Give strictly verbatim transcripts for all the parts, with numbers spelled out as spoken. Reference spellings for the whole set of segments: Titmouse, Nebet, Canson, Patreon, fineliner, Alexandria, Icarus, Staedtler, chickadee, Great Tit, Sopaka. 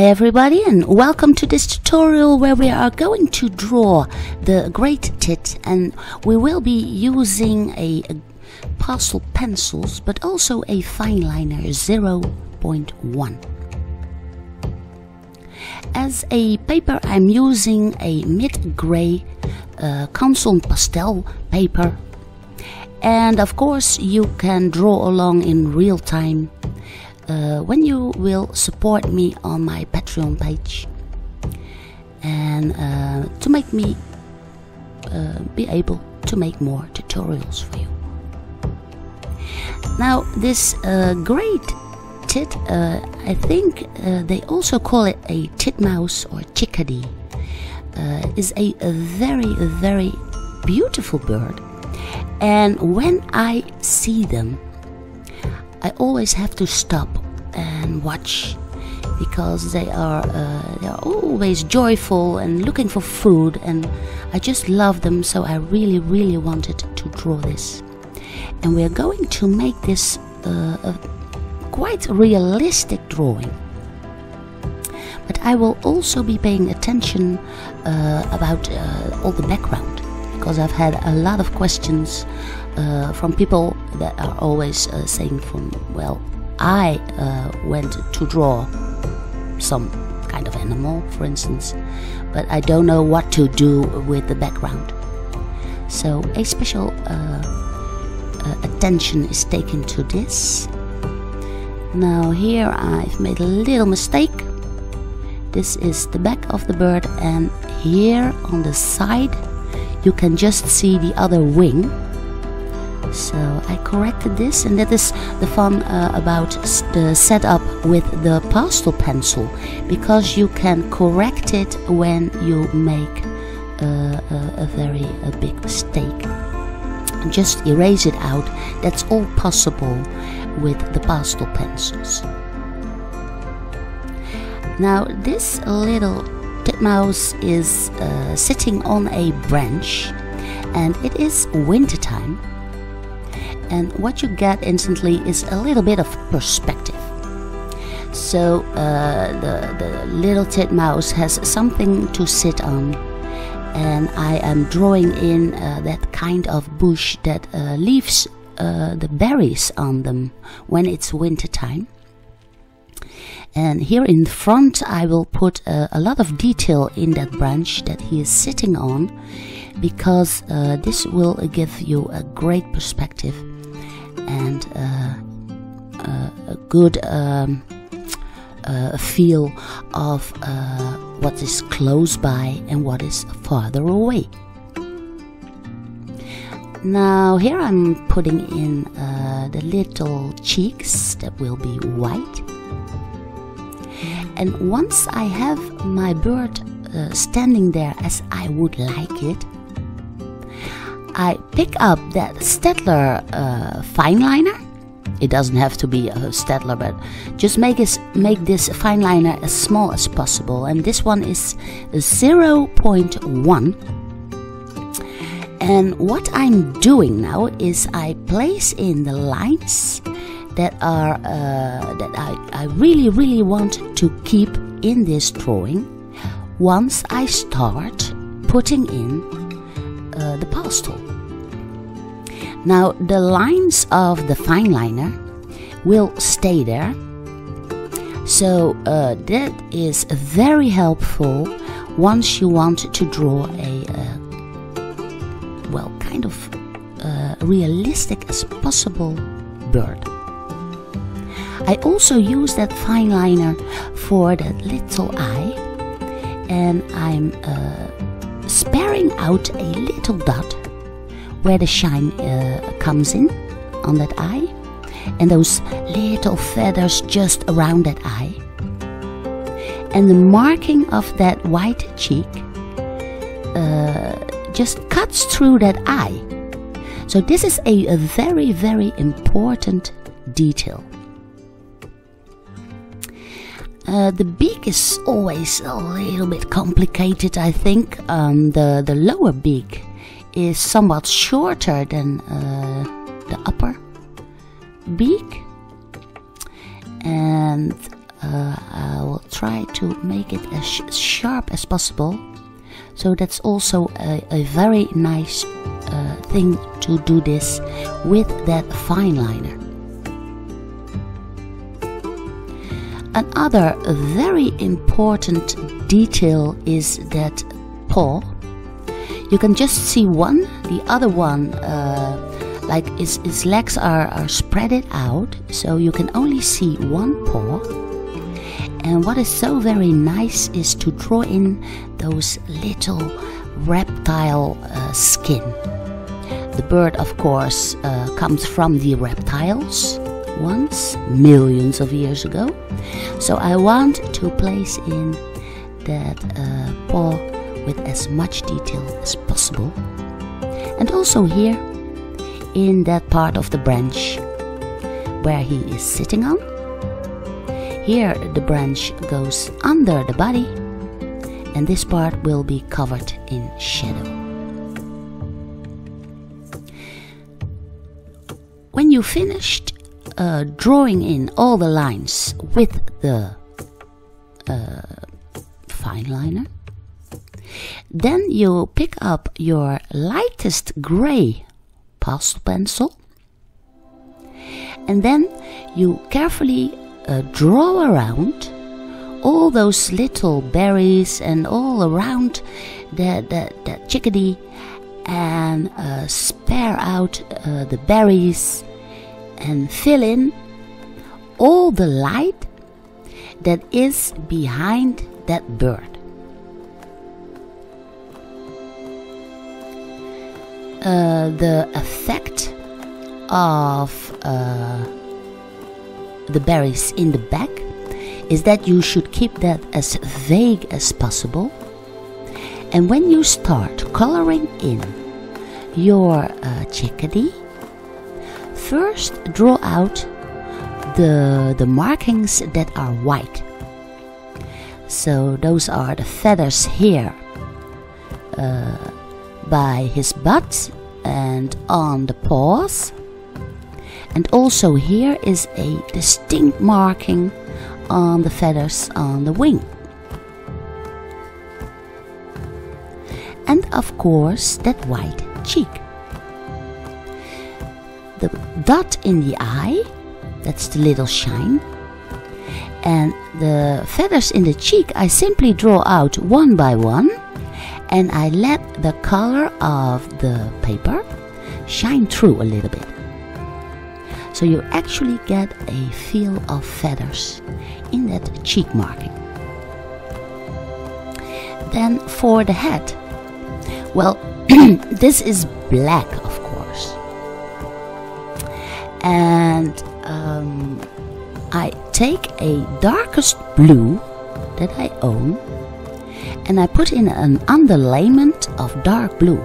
Hi everybody, and welcome to this tutorial where we are going to draw the great tit, and we will be using a, a pastel pencils but also a fine liner zero point one. As a paper I'm using a mid-gray uh, Canson pastel paper, and of course you can draw along in real time Uh, when you will support me on my Patreon page, and uh, to make me uh, be able to make more tutorials for you. Now this uh, great tit, uh, I think uh, they also call it a titmouse or chickadee, uh, is a, a very very beautiful bird, and when I see them I always have to stop and watch, because they are uh, they are always joyful and looking for food, and I just love them, so I really really wanted to draw this. And we're going to make this uh, a quite realistic drawing, but I will also be paying attention uh, about uh, all the background, because I've had a lot of questions uh, from people that are always uh, saying from, well, I uh, went to draw some kind of animal, for instance, but I don't know what to do with the background. So a special uh, uh, attention is taken to this. Now here I've made a little mistake. This is the back of the bird, and here on the side you can just see the other wing, so I corrected this, and that is the fun uh, about the setup with the pastel pencil, because you can correct it when you make uh, a, a very a big mistake. Just erase it out. That's all possible with the pastel pencils. Now this little titmouse is uh, sitting on a branch, and it is winter time, and what you get instantly is a little bit of perspective. So uh, the, the little titmouse has something to sit on, and I am drawing in uh, that kind of bush that uh, leaves uh, the berries on them when it's winter time. And here in front I will put uh, a lot of detail in that branch that he is sitting on, because uh, this will give you a great perspective and uh, uh, a good um, uh, feel of uh, what is close by and what is farther away. Now here I'm putting in uh, the little cheeks that will be white. And once I have my bird uh, standing there as I would like it, I pick up that Staedtler uh, fine liner. It doesn't have to be a Staedtler, but just make this, make this fine liner as small as possible. And this one is zero point one. And what I'm doing now is I place in the lines that are uh, that I, I really really want to keep in this drawing once I start putting in uh, the pastel. Now the lines of the fine liner will stay there, so uh, that is very helpful once you want to draw a uh, well, kind of uh, realistic as possible bird. I also use that fine liner for that little eye, and I'm uh, sparing out a little dot where the shine uh, comes in on that eye, and those little feathers just around that eye, and the marking of that white cheek uh, just cuts through that eye. So this is a, a very very important detail. Uh, the beak is always a little bit complicated, I think. Um, the, the lower beak is somewhat shorter than uh, the upper beak. And uh, I will try to make it as sh sharp as possible. So that's also a, a very nice uh, thing to do this with that fine liner. Another very important detail is that paw. You can just see one, the other one, uh, like his, his legs are, are spread it out, so you can only see one paw. And what is so very nice is to draw in those little reptile uh, skin. The bird, of course, uh, comes from the reptiles once, millions of years ago. So I want to place in that uh, paw with as much detail as possible. And also here, in that part of the branch where he is sitting on. Here the branch goes under the body, and this part will be covered in shadow. When you finished uh, drawing in all the lines with the uh, fine liner, then you pick up your lightest gray pastel pencil, and then you carefully Uh, draw around all those little berries and all around the, the, the chickadee, and uh, spare out uh, the berries and fill in all the light that is behind that bird. Uh, the effect of uh, the berries in the back is that you should keep that as vague as possible, and when you start coloring in your uh, chickadee, first draw out the, the markings that are white. So those are the feathers here uh, by his butt and on the paws. And also here is a distinct marking on the feathers on the wing. And of course that white cheek. The dot in the eye, that's the little shine. And the feathers in the cheek I simply draw out one by one. And I let the color of the paper shine through a little bit. So you actually get a feel of feathers in that cheek marking. Then for the head, well, this is black, of course. And um, I take a darkest blue that I own, and I put in an underlayment of dark blue.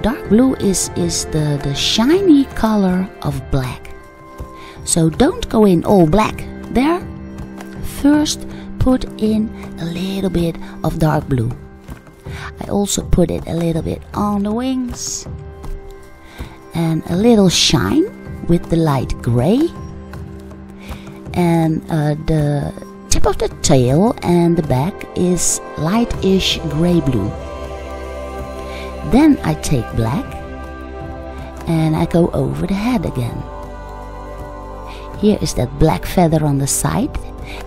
Dark blue is, is the, the shiny color of black. So don't go in all black there. First put in a little bit of dark blue. I also put it a little bit on the wings. And a little shine with the light gray. And uh, the tip of the tail and the back is lightish gray-blue. Then I take black and I go over the head again. Here is that black feather on the side,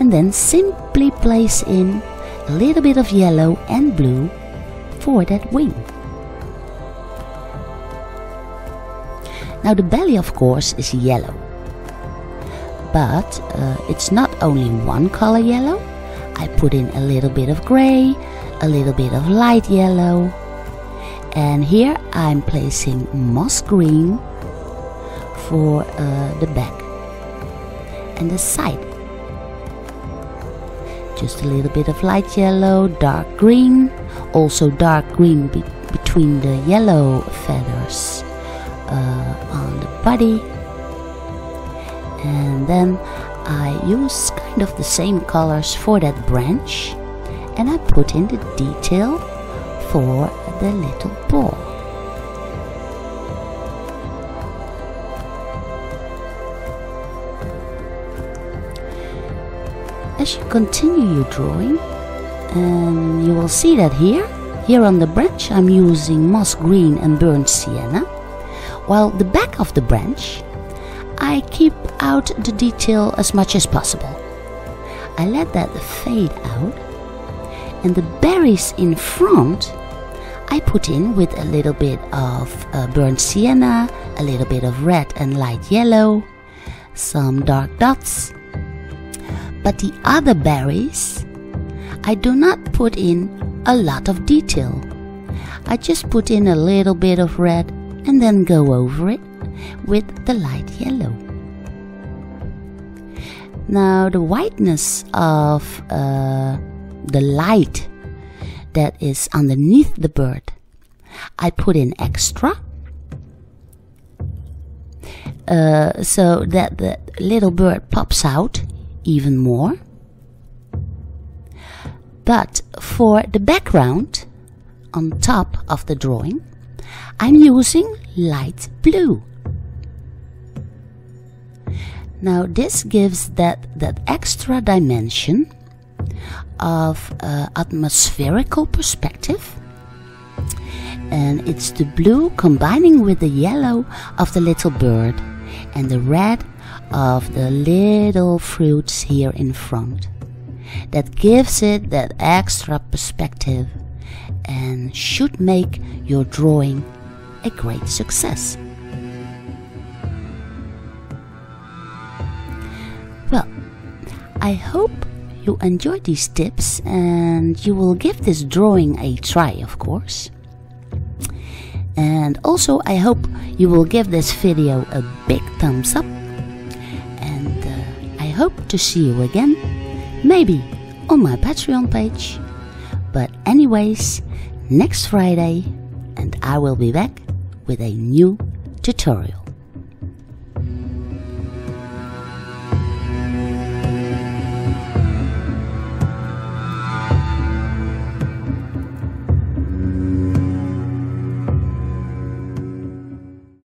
and then simply place in a little bit of yellow and blue for that wing. Now the belly, of course, is yellow, but uh, it's not only one color yellow. I put in a little bit of gray, a little bit of light yellow. And here I'm placing moss green for uh, the back and the side. Just a little bit of light yellow, dark green, also dark green be between the yellow feathers uh, on the body. And then I use kind of the same colors for that branch, and I put in the detail for the little paw. slash continue your drawing, and you will see that here here on the branch I'm using moss green and burnt sienna, while the back of the branch I keep out the detail as much as possible. I let that fade out, and the berries in front I put in with a little bit of uh, burnt sienna, a little bit of red and light yellow, some dark dots. But the other berries, I do not put in a lot of detail. I just put in a little bit of red and then go over it with the light yellow. Now the whiteness of uh, the light that is underneath the bird, I put in extra, uh, so that the little bird pops out even more. But for the background on top of the drawing, I'm using light blue. Now this gives that, that extra dimension of uh, atmospherical perspective, and it's the blue combining with the yellow of the little bird and the red of the little fruits here in front that gives it that extra perspective and should make your drawing a great success. Well, I hope you enjoyed these tips and you will give this drawing a try, of course. And also I hope you will give this video a big thumbs up, and uh, I hope to see you again, maybe on my Patreon page. But anyways, next Friday, and I will be back with a new tutorial.